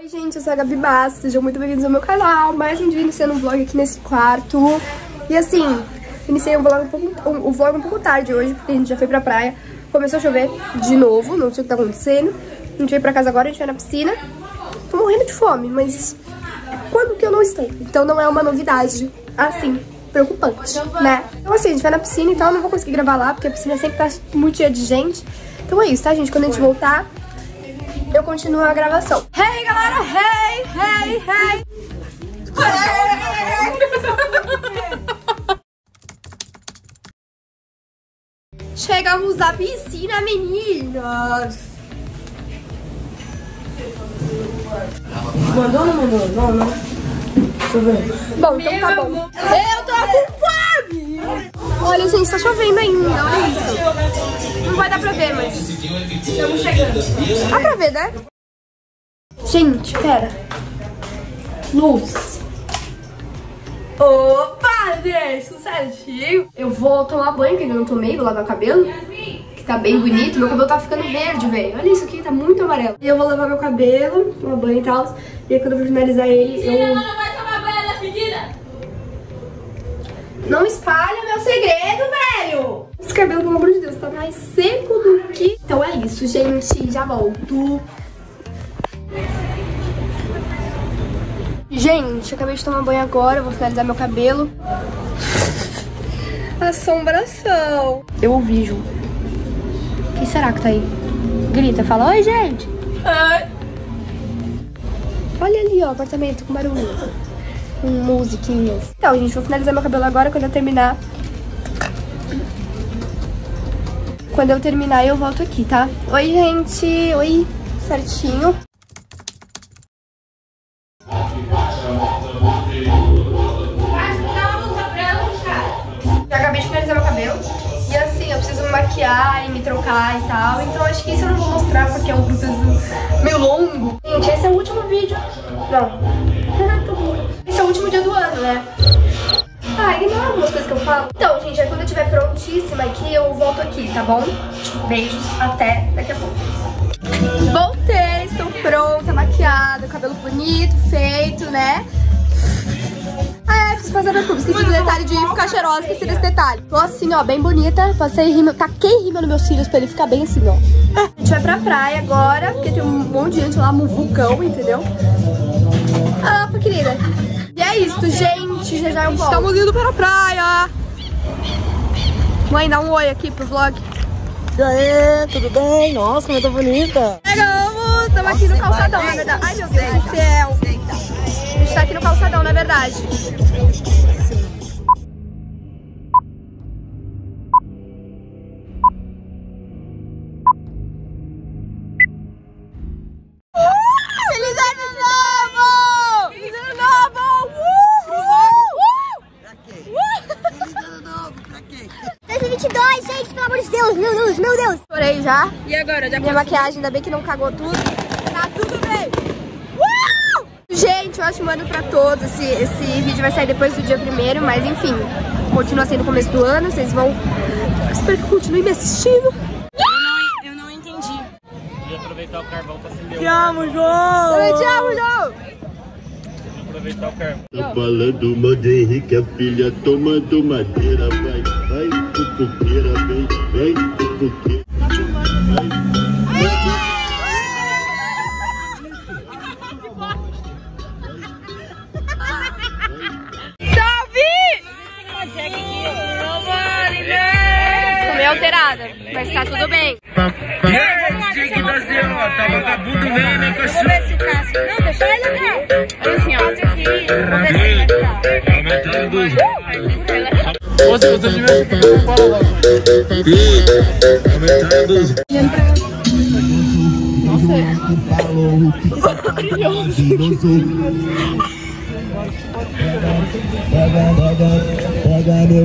Oi gente, eu sou a Gabi Basso, sejam muito bem-vindos ao meu canal. Mais um dia iniciando um vlog aqui nesse quarto. E assim, iniciei o vlog um pouco tarde hoje, porque a gente já foi pra praia. Começou a chover de novo, não sei o que tá acontecendo. A gente veio pra casa agora, a gente vai na piscina. Tô morrendo de fome, mas quando que eu não estou? Então não é uma novidade, assim, preocupante, né? Então assim, a gente vai na piscina, então eu não vou conseguir gravar lá, porque a piscina sempre tá muito cheia de gente. Então é isso, tá gente? Quando a gente voltar, eu continuo a gravação. Hey, galera! Hey, hey, hey! Chegamos da piscina, meninas! Mandou ou não mandou? Não, não. Deixa eu ver. Bom, então tá bom. Eu tô com fome! Olha, gente, tá chovendo ainda, olha isso. Não vai dar pra ver, mas... estamos chegando. Dá pra ver, né? Gente, pera. Luz. Opa, Deus, certinho. Eu vou tomar banho, que ainda não tomei, vou lavar o cabelo, que tá bem bonito. Meu cabelo tá ficando verde, velho. Olha isso aqui, tá muito amarelo. E eu vou lavar meu cabelo, tomar banho e tal. E aí quando eu vou finalizar ele, eu... não vai tomar banho na pedida? Não espalha meu segredo, velho! Esse cabelo, pelo amor de Deus, tá mais seco do que... Então é isso, gente. Já volto. Gente, eu acabei de tomar banho agora. Eu vou finalizar meu cabelo. Assombração. Eu ouvi, Ju. Quem será que tá aí? Grita, fala, oi, gente. Oi. Olha ali, ó, o apartamento com barulho. Com musiquinhas. Então, gente, vou finalizar meu cabelo agora. Quando eu terminar, eu volto aqui, tá? Oi, gente. Oi. Certinho. Eu acabei de finalizar meu cabelo. E assim, eu preciso me maquiar e me trocar e tal. Então acho que isso eu não vou mostrar, porque é um processo meio longo. Gente, esse é o último vídeo. Não. Esse é o último dia do ano, né? Ah, ignora algumas coisas que eu falo. Então, gente, aí quando eu estiver prontíssima aqui, eu volto aqui, tá bom? Beijos, até daqui a pouco. Voltei, estou pronta, maquiada, cabelo bonito, feito, né? Ah, é, preciso fazer meu cubo, esqueci do detalhe de ficar cheirosa, esqueci desse detalhe. Tô assim, ó, bem bonita, passei rímel, taquei rímel nos meus cílios pra ele ficar bem assim, ó. A gente vai pra praia agora, porque tem um monte de gente lá, um vulcão, entendeu? Ah, querida. E é isso, gente. Já eu volto. Estamos indo para a praia. Mãe, dá um oi aqui pro vlog. E aí, tudo bem? Nossa, como eu tô bonita. Chegamos, estamos aqui no calçadão, na verdade. Ai, meu Deus do céu. A gente tá aqui no calçadão, na verdade. Meu Deus! Chorei já. E agora? Já minha maquiagem, ainda bem que não cagou tudo. Tá tudo bem! Gente, eu acho um ano pra todos. Esse vídeo vai sair depois do dia primeiro, mas enfim, continua sendo o começo do ano. Vocês vão... eu espero que continuem me assistindo. Eu não entendi. E aproveitar o carvão pra acender o... te amo, João! Te amo, João! Aproveitar o carro. Tô falando mal de Henrique, a filha tomando madeira. Vai, vai, cucuqueira, vem, vem, cucuqueira. Tá filmando. Salve! Tô meio alterada, mas tá tudo bem. Tá vagabundo, né? Vou ver se o casco. Não, deixa ele, não. Olha assim, ó. Pega meu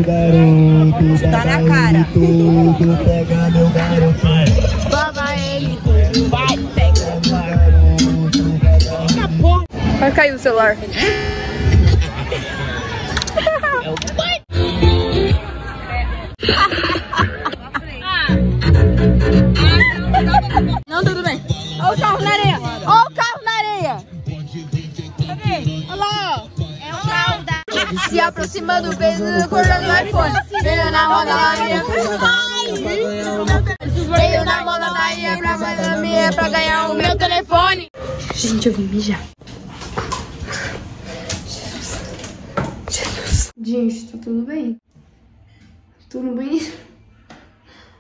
garoto, tá na cara. Pega meu garoto. Vai, pega. Vai cair o celular. Não, tudo bem. Olha o carro na areia. Olha o carro na areia. se aproximando, beijando, acordando no iPhone. Veio na moda da minha, veio na moda da minha, pra fazer minha, pra ganhar o meu telefone. Gente, eu vim mijar. Jesus. Jesus. Gente, tá tudo bem? Tô no banheiro.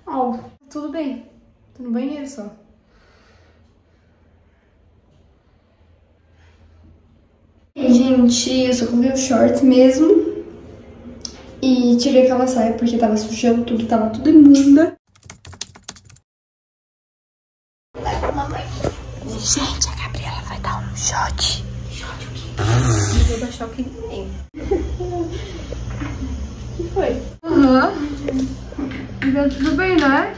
Ó, tudo bem. Tô no banheiro só. Gente, eu só coloquei os shorts mesmo e tirei aquela saia porque tava sujando tudo, tava tudo imunda. Gente, a Gabriela vai dar um shot. Shot o quê? Não vou dar choque em ninguém. O que foi? Aham. Deu tudo bem, né?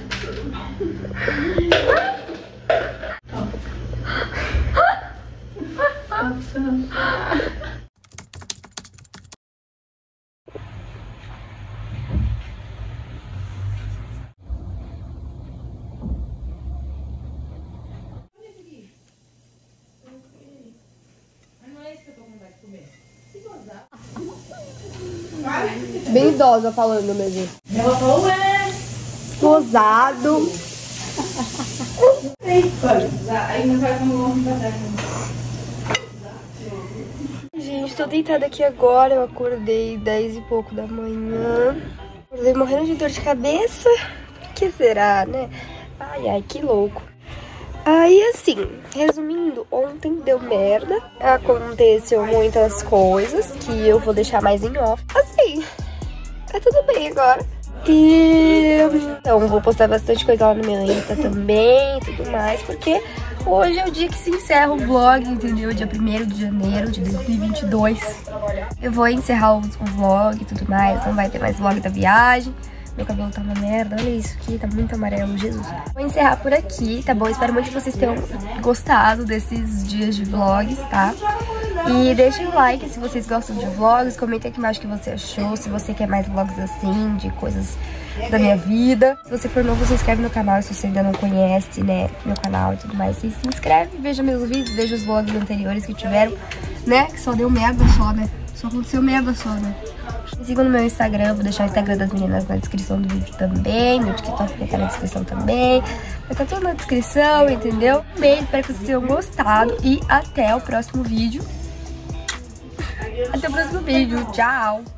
Bem idosa falando mesmo. Ela falou é gozado. Aí não vai como homem pra trás. Gente, tô deitada aqui agora. Eu acordei 10 e pouco da manhã. Acordei morrendo de dor de cabeça. Por que será, né? Ai, ai, que louco. Aí, assim, resumindo, ontem deu merda. Aconteceu muitas coisas que eu vou deixar mais em off. Assim, tá tudo bem agora. E então, vou postar bastante coisa lá no meu Insta também e tudo mais, porque hoje é o dia que se encerra o vlog, entendeu? Dia 1º de janeiro de 2022. Eu vou encerrar o vlog e tudo mais, então vai ter mais vlog da viagem. Meu cabelo tá uma merda, olha isso aqui, tá muito amarelo, Jesus. Vou encerrar por aqui, tá bom? Espero muito que vocês tenham gostado desses dias de vlogs, tá? E deixem o like se vocês gostam de vlogs, comentem aqui embaixo o que você achou, se você quer mais vlogs assim, de coisas da minha vida. Se você for novo, se inscreve no canal, se você ainda não conhece, né, meu canal e tudo mais, se inscreve, veja meus vídeos, veja os vlogs anteriores que tiveram, né, que só deu merda só, né? Só aconteceu merda só, né? Me sigam no meu Instagram, vou deixar o Instagram das meninas na descrição do vídeo também. Meu TikTok vai estar na descrição também. Vai estar tudo na descrição, entendeu? Um beijo, espero que vocês tenham gostado. E até o próximo vídeo. Tchau!